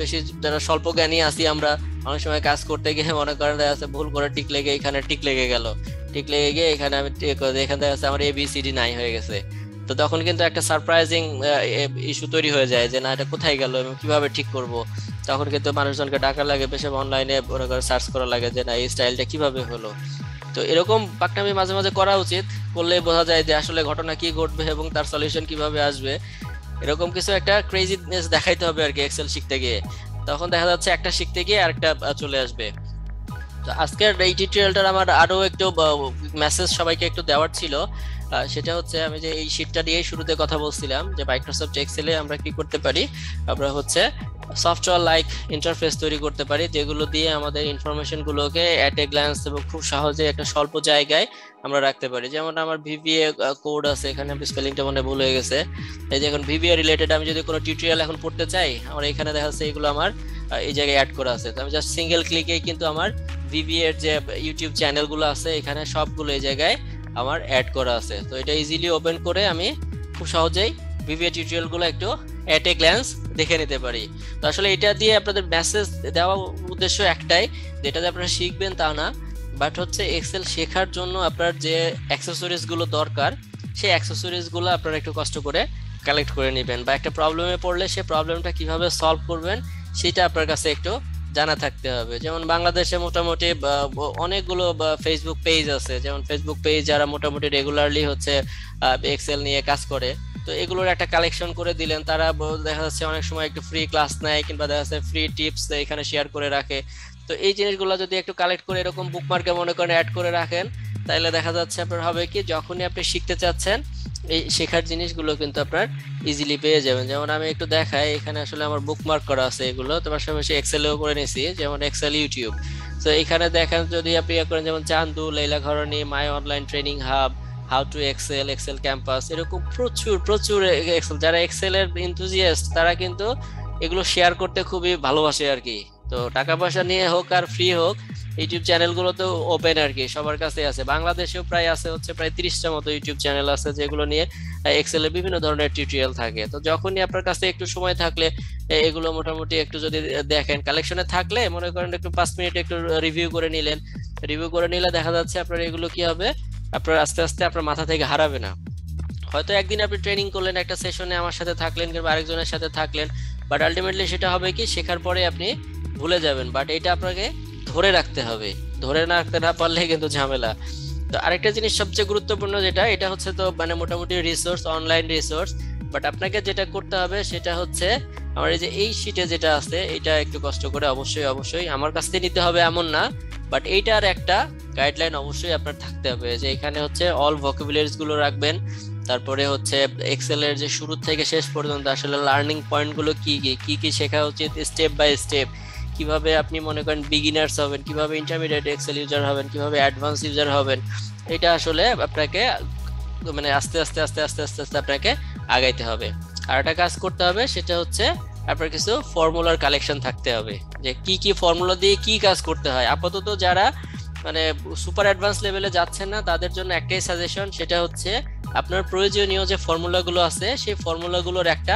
বেশি যারা স্বল্প জ্ঞানী আছি আমরা, অনেক সময় কাজ করতে গিয়ে মনে করেন দেখা যাচ্ছে ভুল করে টিক লেগে এখানে টিক লেগে গেল, টিক লেগে গিয়ে এখানে আমি এখানে দেখা যাচ্ছে আমার এবিসিডি নাই হয়ে গেছে। তো তখন কিন্তু একটা সারপ্রাইজিং ইস্যু তৈরি হয়ে যায় যে না এটা কোথায় গেল এবং কিভাবে ঠিক করব, তখন কিন্তু মানুষজনকে ডাকা লাগে, বেশি অনলাইনে মনে করেন সার্চ করা লাগে যে না এই স্টাইলটা কিভাবে হলো। তো এরকম পাকনামি মাঝে মাঝে করা উচিত, করলে বোঝা যায় যে আসলে ঘটনা কি ঘটবে এবং তার সলিউশন কিভাবে আসবে। এরকম কিছু একটা ক্রেজিনেস দেখাইতে হবে আর কি এক্সেল শিখতে গিয়ে, তখন দেখা যাচ্ছে একটা শিখতে গিয়ে আরেকটা চলে আসবে। তো আজকের এই টিউটোরিয়ালটার আমার আরো একটু মেসেজ সবাইকে একটু দেওয়ার ছিল, সেটা হচ্ছে আমি যে এই শীটটা নিয়ে শুরুতে কথা বলছিলাম যে মাইক্রোসফট এক্সেলে আমরা কি করতে পারি, আমরা হচ্ছে সফটওয়্যার লাইক ইন্টারফেস তৈরি করতে পারি, যেগুলো দিয়ে আমাদের ইনফরমেশনগুলোকে অ্যাট এ গ্ল্যান্স এবং খুব সহজে একটা স্বল্প জায়গায় আমরা রাখতে পারি। যেমন আমার ভিবিএ কোড আছে, এখানে স্পেলিংটা মনে ভুল হয়ে গেছে, এই যে এখন ভিবিএ রিলেটেড আমি যদি কোনো টিউটোরিয়াল এখন পড়তে চাই, আমার এখানে দেখা যাচ্ছে এগুলো আমার এই জায়গায় অ্যাড করা আছে। তো আমি জাস্ট সিঙ্গেল ক্লিকে কিন্তু আমার ভিবিএ এর যে ইউটিউব চ্যানেলগুলো আছে এখানে সবগুলো এই জায়গায় আমার অ্যাড করা আছে। তো এটা ইজিলি ওপেন করে আমি খুব সহজেই ভিবিএ টিউটোরিয়ালগুলো একটু অ্যাট এ গ্ল্যান্স দেখে নিতে পারি। তো আসলে এটা দিয়ে আপনাদের মেসেজ দেওয়ার উদ্দেশ্য একটাই, যেটাতে আপনারা শিখবেন তা না, বাট হচ্ছে এক্সেল শেখার জন্য আপনার যে অ্যাক্সেসরিজগুলো দরকার সেই অ্যাক্সেসরিজগুলো আপনারা একটু কষ্ট করে কালেক্ট করে নেবেন, বা একটা প্রবলেমে পড়লে সেই প্রবলেমটা কীভাবে সলভ করবেন সেটা আপনার কাছে একটু জানা থাকতে হবে। যেমন বাংলাদেশে মোটামুটি অনেকগুলো ফেসবুক পেজ আছে, যেমন ফেসবুক পেজ যারা মোটামুটি রেগুলারলি হচ্ছে এক্সেল নিয়ে কাজ করে, তো এগুলোর একটা কালেকশন করে দিলেন, তারা দেখা যাচ্ছে অনেক সময় একটু ফ্রি ক্লাস নেয় কিংবা দেখা যাচ্ছে ফ্রি টিপস এখানে শেয়ার করে রাখে। তো এই জিনিসগুলো যদি একটু কালেক্ট করে এরকম বুকমার্কে মনে করেন অ্যাড করে রাখেন, তাহলে দেখা যাচ্ছে আপনার হবে কি যখনই আপনি শিখতে চাচ্ছেন এই শেখার জিনিসগুলো কিন্তু আপনার ইজিলি পেয়ে যাবেন। যেমন আমি একটু দেখাই, এখানে আসলে আমার বুকমার্ক করা আছে এগুলো, তো পাশাপাশি এক্সেলেও করে নিয়েছি, যেমন এক্সেল ইউটিউব। তো So এখানে দেখেন যদি আপনি করেন যেমন চান্দু লাইলা ঘরনি my online training hub how to Excel Excel campus এরকম প্রচুর এক্সেল যারা এক্সেল এর এনথুজিয়াস্ট তারা কিন্তু এগুলো শেয়ার করতে খুবই ভালোবাসে আর কি তো টাকা পয়সা নিয়ে হোক আর ফ্রি হোক ইউটিউব চ্যানেল গুলো তো ওপেন আর কি সবার কাছেই আছে বাংলাদেশেও প্রায় আছে হচ্ছে প্রায় 30 টা মতো ইউটিউব চ্যানেল আছে যেগুলো নিয়ে এক্সেল এর বিভিন্ন ধরনের টিউটোরিয়াল থাকে তো যখনই আপনার কাছে একটু সময় থাকলে এগুলো মোটামুটি একটু যদি দেখেন কালেকশনে থাকলে মনে করেন একটু 5 মিনিট একটু রিভিউ করে নিলে দেখা যাচ্ছে আপনার এগুলো কি হবে আপনার আস্তে আস্তে আপনার মাথা থেকে হারাবে না হয়তো একদিন আপনি ট্রেনিং করলেন একটা সেশনে আমার সাথে থাকলেন কিংবা আরেকজনের সাথে থাকলেন বাট আলটিমেটলি সেটা হবে কি শেখার পরে আপনি ভুলে যাবেন বাট এটা আপনাকে ধরে রাখতে হবে ধরে না রাখতে না পারলে কিন্তু ঝামেলা তো আরেকটা জিনিস সবচেয়ে গুরুত্বপূর্ণ যেটা এটা হচ্ছে তো মানে মোটামুটি রিসোর্স অনলাইন রিসোর্স বাট আপনাকে যেটা করতে হবে সেটা হচ্ছে আমার এই যে এই শীটে যেটা আছে এটা একটু কষ্ট করে অবশ্যই আমার কাছ থেকে নিতে হবে এমন না বাট এইটার একটা গাইডলাইন অবশ্যই আপনার থাকতে হবে যে এখানে হচ্ছে অল ভোকাবুলারিজ গুলো রাখবেন তারপরে হচ্ছে এক্সেল এর যে শুরু থেকে শেষ পর্যন্ত আসলে লার্নিং পয়েন্ট গুলো কি কি শেখা উচিত স্টেপ বাই স্টেপ কিভাবে আপনি মনে করেন বিগিনার্স হবেন কিভাবে ইন্টারমিডিয়েট এক্সেল ইউজার হবেন কিভাবে অ্যাডভান্স ইউজার হবেন এটা আসলে আপনাকে মানে আস্তে আস্তে আপনাকে আগাইতে হবে আর একটা কাজ করতে হবে সেটা হচ্ছে আপনার কিছু ফর্মুলার কালেকশন থাকতে হবে যে কি কি ফর্মুলা দিয়ে কি কাজ করতে হয় আপাতত যারা মানে সুপার অ্যাডভান্স লেভেলে যাচ্ছেন না তাদের জন্য একটাই সাজেশন সেটা হচ্ছে আপনার প্রয়োজনীয় যে ফর্মুলা গুলো আছে সেই ফর্মুলা গুলোর একটা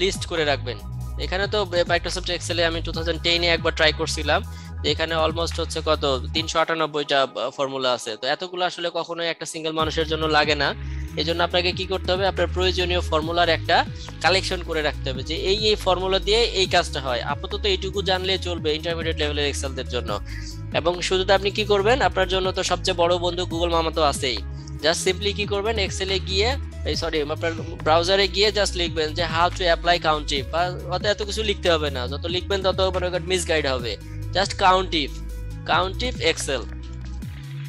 লিস্ট করে রাখবেন এখানে তো মাইক্রোসফট এক্সেলে আমি 2010 এ একবার ট্রাই করছিলাম যে এখানে অলমোস্ট হচ্ছে কত 398 টা ফর্মুলা আছে তো এতগুলো আসলে কখনোই একটা সিঙ্গেল মানুষের জন্য লাগে না এজন্য আপনাকে কি করতে হবে আপনার প্রয়োজনীয় ফর্মুলার একটা কালেকশন করে রাখতে হবে যে এই ফর্মুলা দিয়ে এই কাজটা হয় আপাতত এইটুকু জানলে চলবে ইন্টারমিডিয়েট লেভেলের এক্সেলদের জন্য এবং শুধু আপনি কি করবেন আপনার জন্য তো সবচেয়ে বড় বন্ধু গুগল মামা তো আছেই জাস্ট সিম্পলি কি করবেন এক্সেলে গিয়ে আপনার ব্রাউজারে গিয়ে জাস্ট লিখবেন যে how to apply count if বা এত কিছু লিখতে হবে না যত লিখবেন তত মিসগাইড হবে জাস্ট কাউন্ট ইফ এক্সেল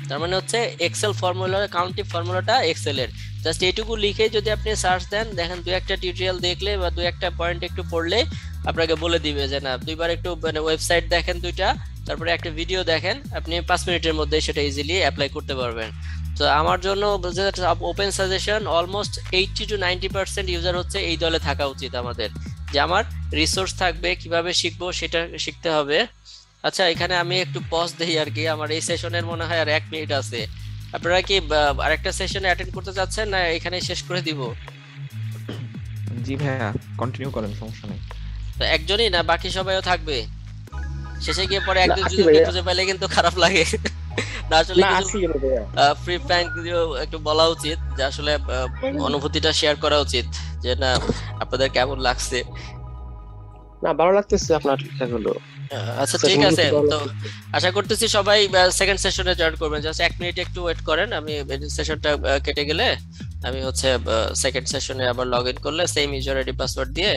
তার মানে হচ্ছে এক্সেল ফর্মুলা কাউন্ট ইফ ফর্মুলাটা এক্সেলের জাস্ট এইটুকু লিখে যদি আপনি সার্চ দেন দেখেন দুই একটা টিউটোরিয়াল দেখলে বা দুই একটা পয়েন্ট একটু পড়লে আপনাকে বলে দিবে যে না দুইবার একটু মানে ওয়েবসাইট দেখেন দুইটা তারপরে একটা ভিডিও দেখেন আপনি 5 মিনিটের মধ্যে সেটা ইজিলি অ্যাপ্লাই করতে পারবেন তো আমার জন্য ওপেন সাজেশন অলমোস্ট 80-90% ইউজার হচ্ছে এই দলে থাকা উচিত আমাদের যে আমার রিসোর্স থাকবে কিভাবে শিখবো সেটা শিখতে হবে আচ্ছা এখানে আমি একটু পজ দেই আর কি আমার এই সেশনের মনে হয় আর 1 মিনিট আছে আপনারা কি আরেকটা সেশন অ্যাটেন্ড করতে যাচ্ছেন না এখানে শেষ করে দিব জি ভাইয়া কন্টিনিউ করেন সমস্যা নেই তো একজনই না বাকি সবাইও থাকবে শেষে গিয়ে পরে একজন যদি খুঁজে পাইলে কিন্তু খারাপ লাগে না আসলে ফ্রি ফ্র্যাঙ্ক একটু বলা উচিত যে আসলে অনুভূতিটা শেয়ার করা উচিত যে না আপনাদের কেমন লাগছে না ভালো লাগতেছে আপনার কথাগুলো আচ্ছা ঠিক আছে তো আশা করতেছি সবাই সেকেন্ড সেশনে জয়েন করবেন জাস্ট 1 মিনিট একটু ওয়েট করেন আমি সেশনটা কেটে গেলে আমি হচ্ছে সেকেন্ড সেশনে আবার লগইন করলে সেম ইউজার আইডি পাসওয়ার্ড দিয়ে